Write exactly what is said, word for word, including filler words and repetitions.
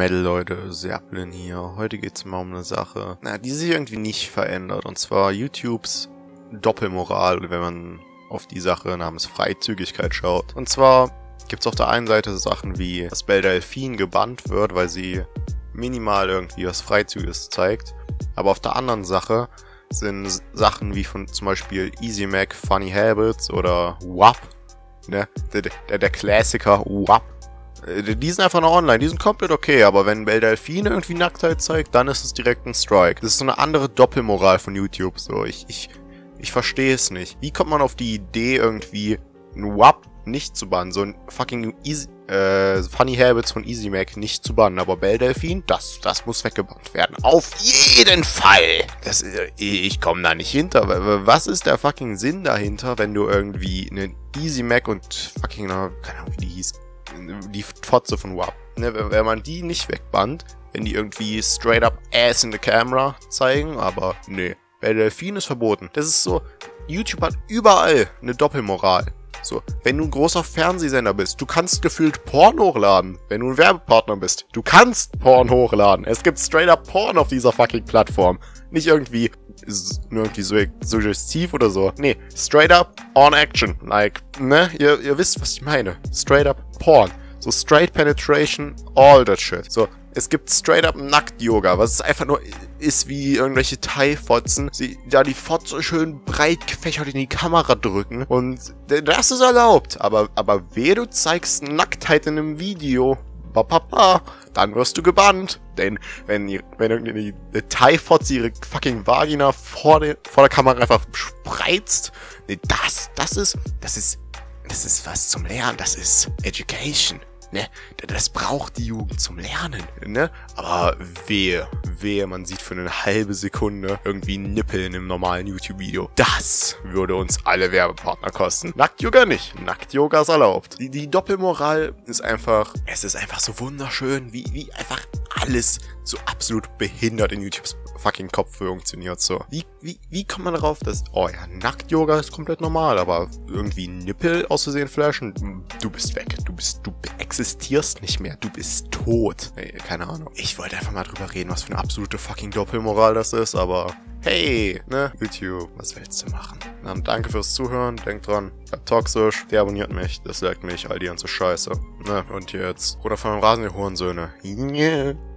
Metal, Leute, Serplin hier. Heute geht's mal um eine Sache, na, die sich irgendwie nicht verändert. Und zwar YouTubes Doppelmoral, wenn man auf die Sache namens Freizügigkeit schaut. Und zwar gibt's auf der einen Seite Sachen wie, dass Belle Delphine gebannt wird, weil sie minimal irgendwie was Freizügiges zeigt. Aber auf der anderen Sache sind Sachen wie von zum Beispiel Eazy-Mac, Funny Habits oder W A P, ne? Der, der, der Klassiker W A P. Die sind einfach noch online, die sind komplett okay, aber wenn Belle Delphine irgendwie Nacktheit zeigt, dann ist es direkt ein Strike. Das ist so eine andere Doppelmoral von YouTube, so. Ich, ich, ich verstehe es nicht. Wie kommt man auf die Idee, irgendwie ein W A P nicht zu bannen? So ein fucking Easy, äh, Funny Habits von Eazy-Mac nicht zu bannen, aber Belle Delphine, das, das muss weggebannt werden. Auf jeden Fall! Das, ich komme da nicht hinter. Was ist der fucking Sinn dahinter, wenn du irgendwie einen Eazy-Mac und fucking, keine Ahnung, wie die hieß, die Fotze von W A P. Ne, wenn man die nicht wegbannt, wenn die irgendwie straight up ass in the camera zeigen, aber nee. Belle Delphine ist verboten. Das ist so, YouTube hat überall eine Doppelmoral. So, wenn du ein großer Fernsehsender bist, du kannst gefühlt Porn hochladen. Wenn du ein Werbepartner bist, du kannst Porn hochladen. Es gibt straight up Porn auf dieser fucking Plattform. Nicht irgendwie, nur irgendwie so suggestiv oder so. Nee, straight up on action. Like, ne, ihr, ihr wisst, was ich meine. Straight up Porn. So straight penetration, all that shit. So, es gibt straight up Nackt-Yoga, was es einfach nur ist wie irgendwelche Thai-Fotzen, die da die Fotze schön breit gefächert in die Kamera drücken und das ist erlaubt. Aber, aber weh, du zeigst Nacktheit in einem Video, ba, ba, ba, dann wirst du gebannt. Denn wenn, wenn irgendeine Thai-Fotze ihre fucking Vagina vor der, vor der Kamera einfach spreizt, nee, das, das ist, das ist, das ist was zum Lernen, das ist Education. Ne, das braucht die Jugend zum Lernen, ne? Aber wehe, wehe, man sieht für eine halbe Sekunde irgendwie Nippel in einem normalen YouTube-Video. Das würde uns alle Werbepartner kosten. Nackt-Yoga nicht. Nackt-Yoga ist erlaubt. Die, die Doppelmoral ist einfach, es ist einfach so wunderschön, wie, wie einfach alles so absolut behindert in YouTubes fucking Kopf funktioniert so. Wie, wie, wie kommt man darauf, dass, oh ja, Nackt-Yoga ist komplett normal, aber irgendwie Nippel aus Versehen flashen, du bist weg, du bist, du existierst nicht mehr, du bist tot. Hey, keine Ahnung. Ich wollte einfach mal drüber reden, was für eine absolute fucking Doppelmoral das ist, aber hey, ne, YouTube, was willst du machen? Na, danke fürs Zuhören, denkt dran, bleibt toxisch, der abonniert mich, das liked mich, all die ganze Scheiße, ne, und jetzt, oder von meinem Rasen, ihr Hurensöhne. Yeah.